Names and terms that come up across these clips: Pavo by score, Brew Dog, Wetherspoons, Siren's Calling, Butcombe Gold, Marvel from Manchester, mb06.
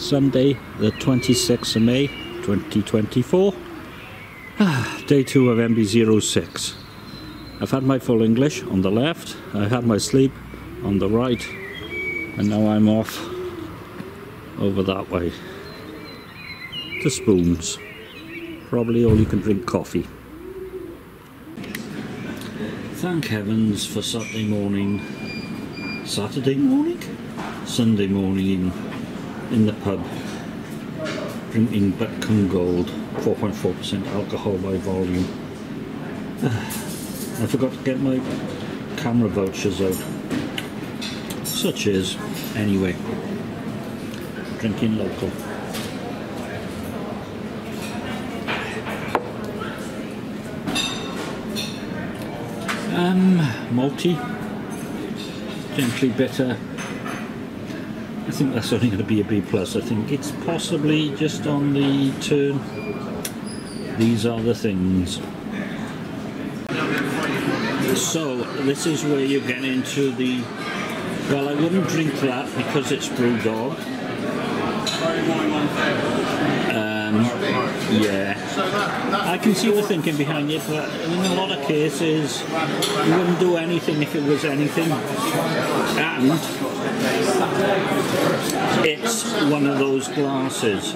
Sunday the 26th of May 2024, day 2 of MB06. I've had my full English on the left, I've had my sleep on the right, and now I'm off over that way to Spoons. Probably all you can drink coffee. Thank heavens for Saturday morning. Saturday morning? Sunday morning in the pub, drinking Butcombe Gold, 4.4% alcohol by volume. I forgot to get my camera vouchers out. Such is, anyway. Drinking local. Malty, gently bitter. I think that's only going to be a B+. I think it's possibly just on the turn. These are the things. So this is where you get into the, well, I wouldn't drink that because it's Brew Dog. Yeah, I can see the thinking behind it, but in a lot of cases you wouldn't do anything if it was anything, and it's one of those glasses,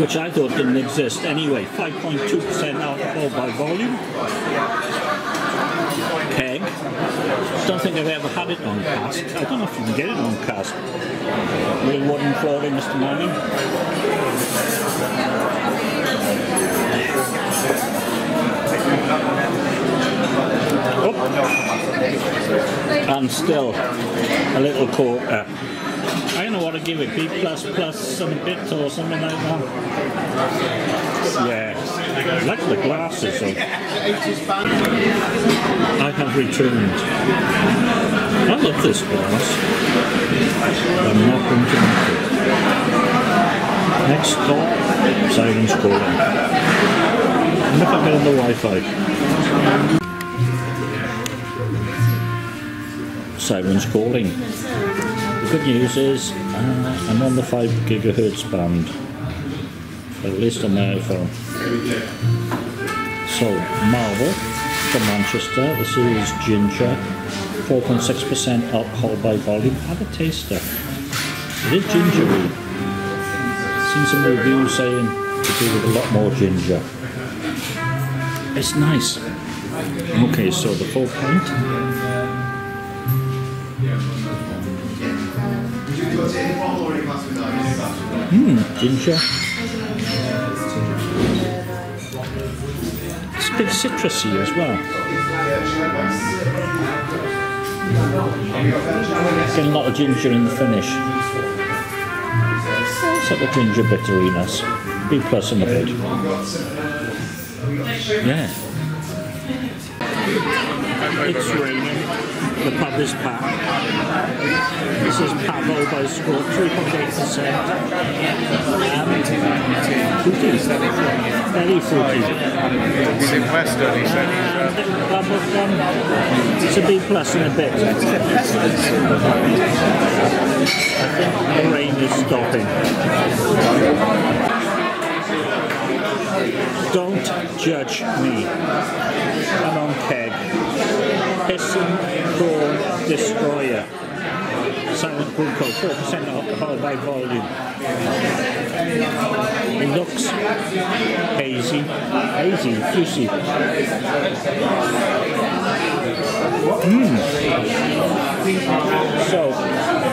which I thought didn't exist. Anyway, 5.2% alcohol by volume, keg. Don't think I've ever had it on cask. I don't know if you can get it on cask. Real wooden flooring, Mr. Manning. Oh. And still a little quarter. I don't know what to give it, B++, some bit or something like that. Yeah, I like the glasses. So. I have returned. I love this glass. I'm not going to make it. Next stop, Siren's Calling. And if I get on the Wi-Fi. Siren's Calling. The good news is I'm on the 5 gigahertz band, at least on my iPhone. So, Marvel from Manchester, this is ginger, 4.6% alcohol by volume. Have a taster. It is gingery. I've seen some reviews saying to do with a lot more ginger. It's nice. Okay, so the full pint. Ginger. It's a bit citrusy as well. Getting a lot of ginger in the finish. It's like a ginger bitteriness. B+ in the bit. Yeah. It's raining. The pub is packed. This is Pavo by score, 3.8%. Fruity. Very fruity. He's in Western, he said. It's a B+ in a bit. I think the rain is stopping. Don't judge me. I'm on keg. Hissing Prawn Destroyer. Silent Bruco, 4% alcohol by volume. It looks hazy, juicy. So,